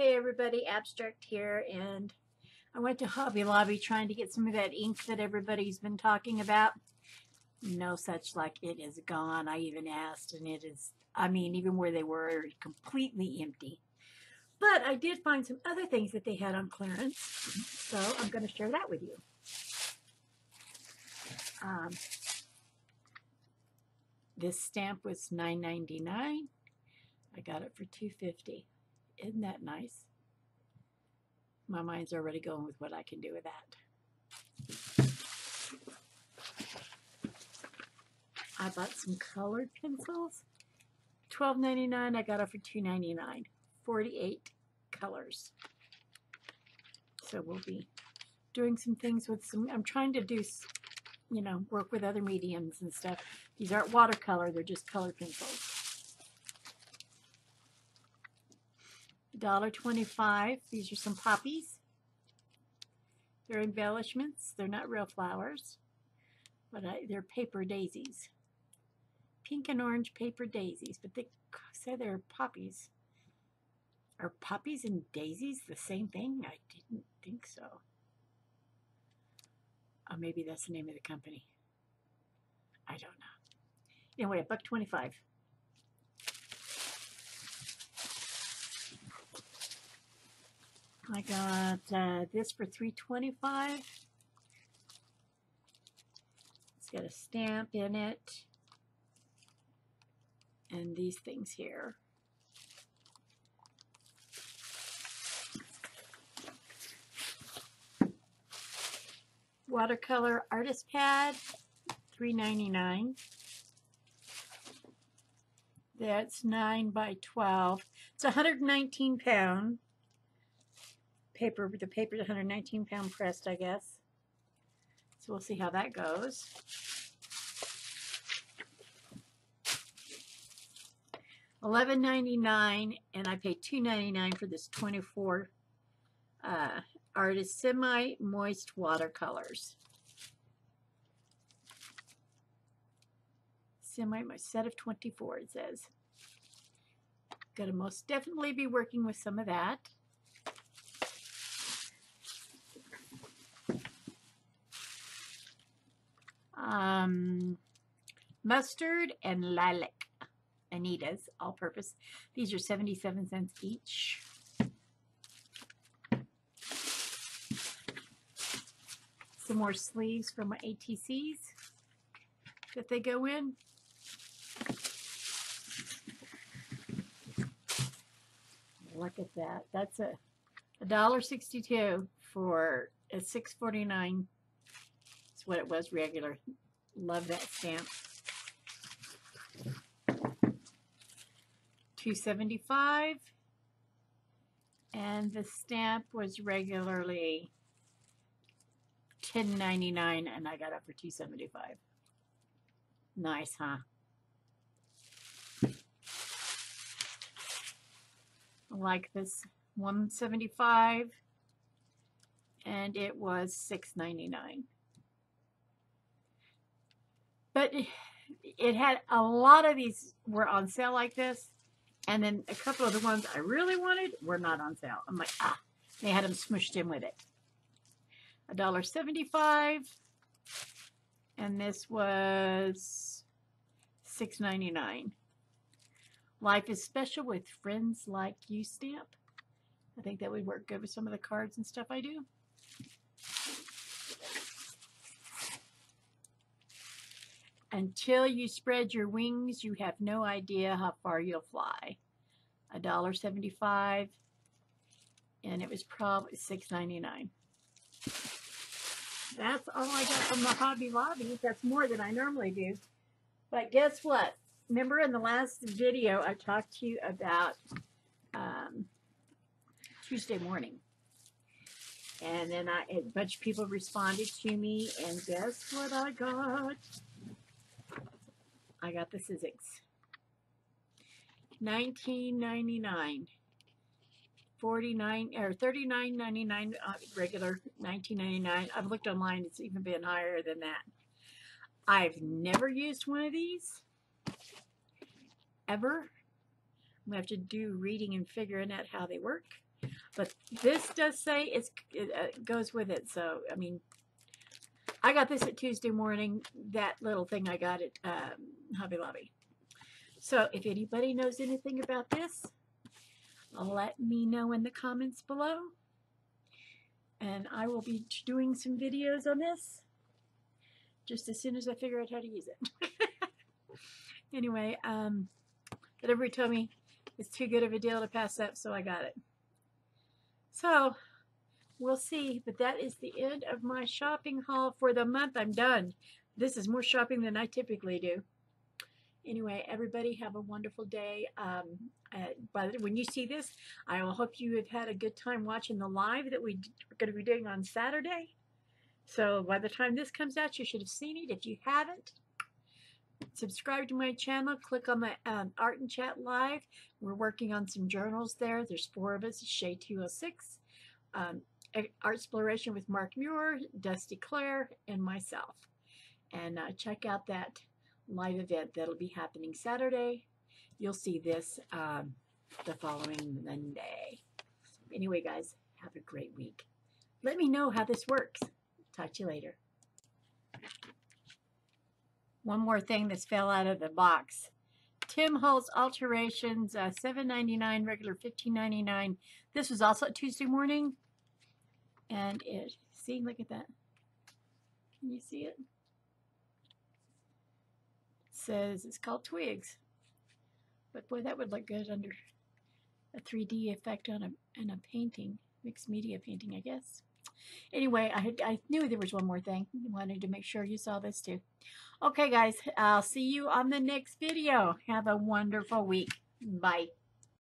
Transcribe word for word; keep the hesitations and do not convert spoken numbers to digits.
Hey everybody, Abstract here, and I went to Hobby Lobby trying to get some of that ink that everybody's been talking about. No such luck. It is gone. I even asked, and it is, I mean, even where they were, completely empty. But I did find some other things that they had on clearance, so I'm going to share that with you. Um, this stamp was nine ninety-nine. I got it for two fifty. Isn't that nice? My mind's already going with what I can do with that. I bought some colored pencils. twelve ninety-nine. I got it for two ninety-nine. forty-eight colors. So we'll be doing some things with some. I'm trying to do, you know, work with other mediums and stuff. These aren't watercolor. They're just colored pencils. one dollar twenty-five. These are some poppies. They're embellishments. They're not real flowers, but I, they're paper daisies. Pink and orange paper daisies, but they say they're poppies. Are poppies and daisies the same thing? I didn't think so. Oh, maybe that's the name of the company. I don't know. Anyway, a buck twenty-five. I got uh, this for three twenty-five. It's got a stamp in it. And these things here. Watercolor artist pad, three ninety-nine. That's nine by twelve. It's one hundred nineteen pound. Paper, the paper's one hundred nineteen pound pressed, I guess. So we'll see how that goes. eleven ninety-nine, and I paid two ninety-nine for this twenty-four uh, artist semi moist watercolors. Semi moist set of twenty-four, it says. Gonna most definitely be working with some of that. Um, mustard and lilac, Anita's, all purpose. These are seventy-seven cents each. Some more sleeves from my A T Cs that they go in. Look at that. That's a a dollar sixty-two for a six forty-nine. What it was regular. Love that stamp. two seventy-five, and the stamp was regularly ten ninety-nine, and I got it for two seventy-five. Nice, huh? I like this one seventy-five, and it was six ninety-nine. But it had a lot of these were on sale like this, and then a couple of the ones I really wanted were not on sale. I'm like, ah, they had them smooshed in with it. a dollar seventy-five, and this was six ninety-nine. Life is special with friends like you stamp. I think that would work good with some of the cards and stuff I do. Until you spread your wings, you have no idea how far you'll fly. a dollar seventy-five, and it was probably six ninety-nine. That's all I got from the Hobby Lobby. That's more than I normally do. But guess what? Remember in the last video, I talked to you about um, Tuesday Morning. And then I, a bunch of people responded to me, and guess what I got? I got the Sizzix. nineteen ninety-nine. forty-nine or thirty-nine ninety-nine uh, regular, nineteen ninety-nine. I've looked online, it's even been higher than that. I've never used one of these ever. I'm going to have to do reading and figuring out how they work. But this does say it's, it uh, goes with it. So, I mean, I got this at Tuesday Morning. That little thing I got at um, Hobby Lobby. So if anybody knows anything about this, let me know in the comments below. And I will be doing some videos on this just as soon as I figure out how to use it. Anyway, um, but everybody told me it's too good of a deal to pass up, so I got it. So we'll see. But that is the end of my shopping haul for the month. I'm done. This is more shopping than I typically do. Anyway, everybody have a wonderful day. Um, uh, by the, when you see this, I will hope you have had a good time watching the live that we're going to be doing on Saturday. So by the time this comes out, you should have seen it. If you haven't, subscribe to my channel. Click on the um, Art and Chat Live. We're working on some journals there. There's four of us. Shay two oh six, um, Art Exploration with Mark Muir, Dusty Claire, and myself. And uh, check out that live event that'll be happening Saturday. You'll see this um, the following Monday. Anyway, guys, have a great week. Let me know how this works. Talk to you later. One more thing that's fell out of the box. Tim Holtz Alterations, uh, seven ninety-nine, regular fifteen ninety-nine. This was also Tuesday Morning. And it, see, look at that. Can you see it? Says it's called Twigs, but boy, that would look good under a three D effect on a and a painting, mixed media painting, I guess. Anyway, I I knew there was one more thing. I wanted to make sure you saw this too. Okay, guys, I'll see you on the next video. Have a wonderful week. Bye.